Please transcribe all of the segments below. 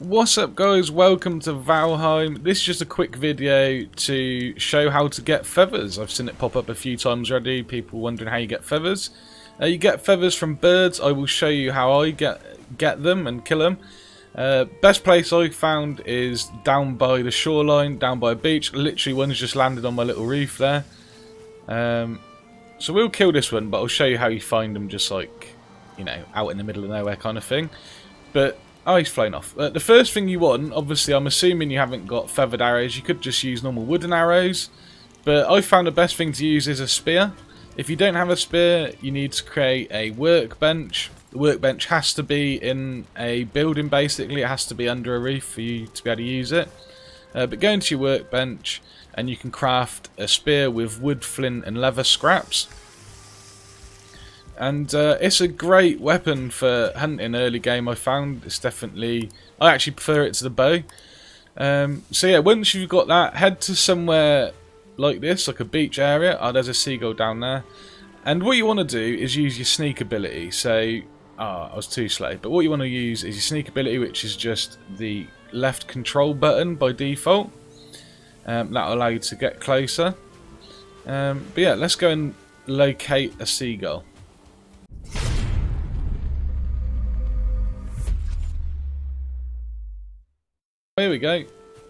What's up guys, welcome to Valheim. This is just a quick video to show how to get feathers. I've seen it pop up a few times already, people wondering how you get feathers. You get feathers from birds. I will show you how I get them and kill them. Best place I found is down by the shoreline, down by a beach. Literally one's just landed on my little reef there. So we'll kill this one, but I'll show you how you find them, just like, you know, out in the middle of nowhere kind of thing. But oh, he's flown off. The first thing you want, obviously, I'm assuming you haven't got feathered arrows. You could just use normal wooden arrows. But I found the best thing to use is a spear. If you don't have a spear, you need to create a workbench. The workbench has to be in a building, basically. It has to be under a reef for you to be able to use it. But go into your workbench, and you can craft a spear with wood, flint, and leather scraps. And it's a great weapon for hunting early game, I found. It's definitely... I actually prefer it to the bow. So yeah, once you've got that, head to somewhere like this, like a beach area. Oh, there's a seagull down there. And what you want to do is use your sneak ability. So, I was too slow. But what you want to use is your sneak ability, which is just the left control button by default. That'll allow you to get closer. But yeah, let's go and locate a seagull. Here we go.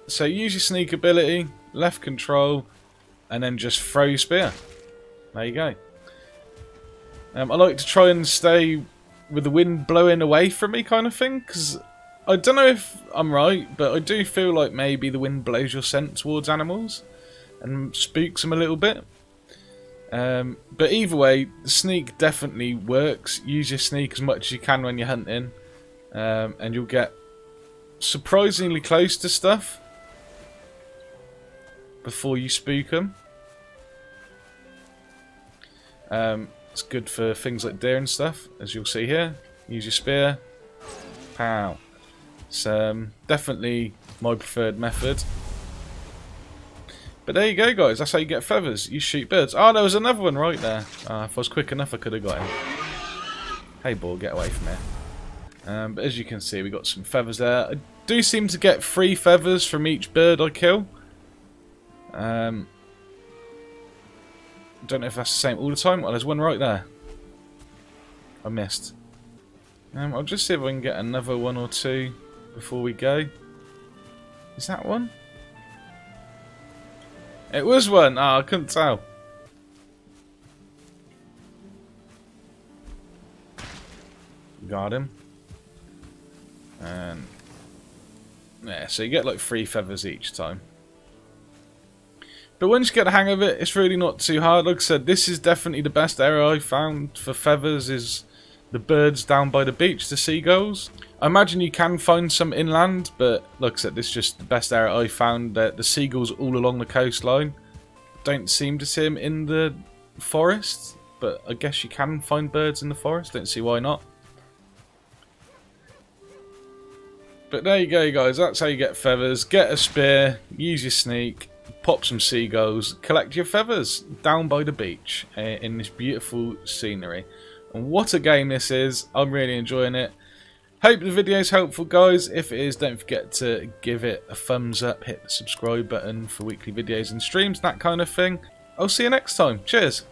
So use your sneak ability, left control, and then just throw your spear. There you go. I like to try and stay with the wind blowing away from me kind of thing, because I don't know if I'm right, but I do feel like maybe the wind blows your scent towards animals and spooks them a little bit. But either way, the sneak definitely works. Use your sneak as much as you can when you're hunting, and you'll get surprisingly close to stuff before you spook them. It's good for things like deer and stuff, as you'll see here. Use your spear. Pow. It's definitely my preferred method. But there you go guys, that's how you get feathers. You shoot birds. Oh, there was another one right there. If I was quick enough I could have got him. Hey ball, get away from here. But as you can see, we got some feathers there. I do seem to get 3 feathers from each bird I kill. Don't know if that's the same all the time. Well, there's one right there. I missed. I'll just see if I can get another one or two before we go. Is that one? It was one! Ah, I couldn't tell. Got him. And yeah, so you get like 3 feathers each time. But once you get the hang of it, it's really not too hard. Like I said, this is definitely the best area I found for feathers is the birds down by the beach, the seagulls. I imagine you can find some inland, but like I said, this is just the best area I found. The seagulls all along the coastline. Don't seem to see them in the forest, but I guess you can find birds in the forest. Don't see why not. But there you go guys, that's how you get feathers. Get a spear, use your sneak, pop some seagulls, collect your feathers down by the beach in this beautiful scenery. And what a game this is, I'm really enjoying it. Hope the video is helpful guys. If it is, don't forget to give it a thumbs up, hit the subscribe button for weekly videos and streams, that kind of thing. I'll see you next time, cheers.